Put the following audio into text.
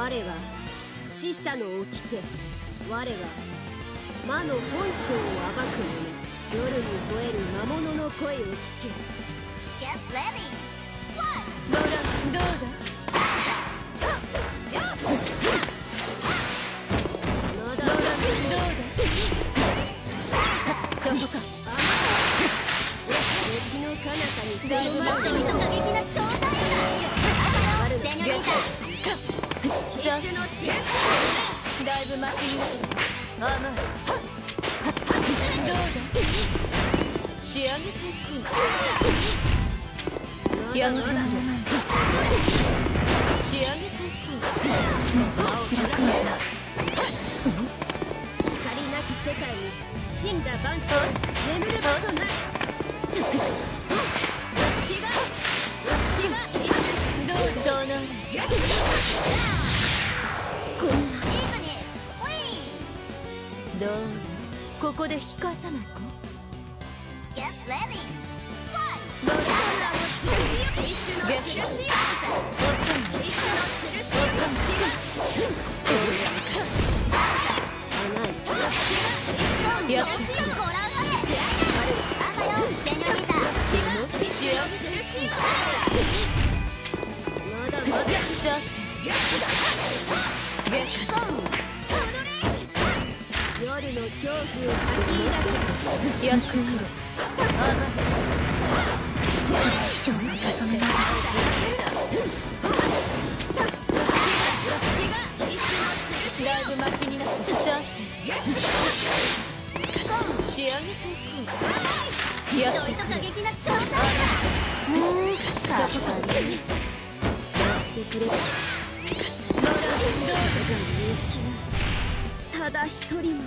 我は死者の掟、我は魔の本性を暴く者、夜に吠える魔物の声を聞け。ノラ、どうだ？ノラ、どうだ？そこか。敵の彼方にダイブマシン。 だいぶマシになったぞ。甘い。どうだ？仕上げていく。やむせない。仕上げていく。辛くないな。光なき世界に死んだ万象眠ることなし。 どうここで引き返さないか。ただ一人も。